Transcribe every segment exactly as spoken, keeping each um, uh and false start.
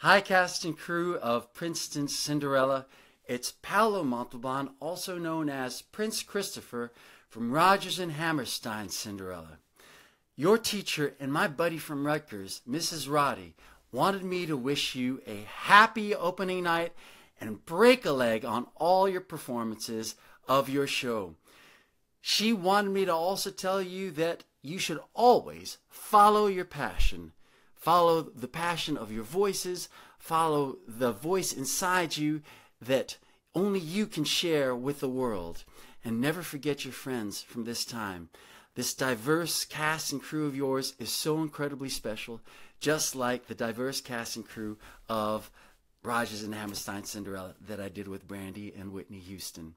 Hi, cast and crew of Princeton's Cinderella. It's Paolo Montalban, also known as Prince Christopher from Rodgers and Hammerstein Cinderella. Your teacher and my buddy from Rutgers, Missus Roddy, wanted me to wish you a happy opening night and break a leg on all your performances of your show. She wanted me to also tell you that you should always follow your passion. Follow the passion of your voices. Follow the voice inside you that only you can share with the world. And never forget your friends from this time. This diverse cast and crew of yours is so incredibly special, just like the diverse cast and crew of Rodgers and Hammerstein Cinderella that I did with Brandy and Whitney Houston.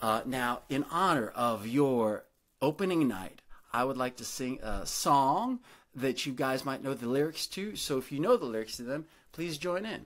Uh, now, in honor of your opening night, I would like to sing a song that you guys might know the lyrics to, so if you know the lyrics to them, please join in.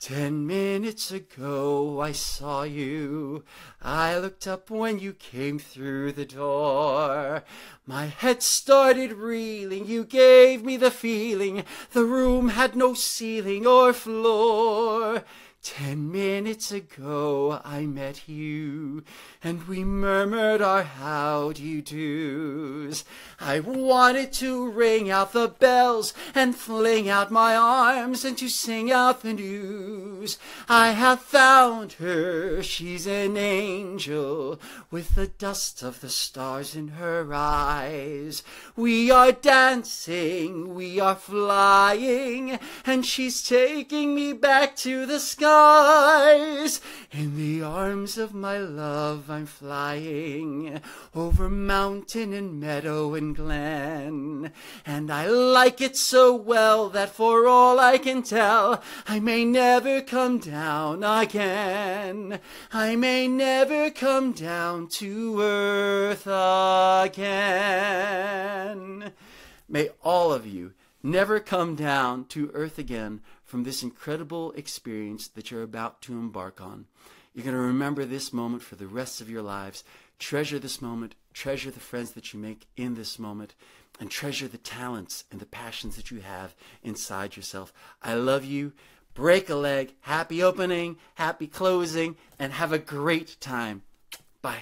Ten minutes ago I saw you. I looked up when you came through the door. My head started reeling. You gave me the feeling the room had no ceiling or floor. Ten minutes ago I met you, and we murmured our how do you do's. I wanted to ring out the bells and fling out my arms and to sing out the news. I have found her, she's an angel, with the dust of the stars in her eyes. We are dancing, we are flying, and she's taking me back to the sky. In the arms of my love I'm flying, over mountain and meadow and glen, and I like it so well that for all I can tell, I may never come down again. I may never come down to earth again. May all of you never come down to earth again from this incredible experience that you're about to embark on. You're going to remember this moment for the rest of your lives. Treasure this moment. Treasure the friends that you make in this moment. And treasure the talents and the passions that you have inside yourself. I love you. Break a leg. Happy opening. Happy closing. And have a great time. Bye.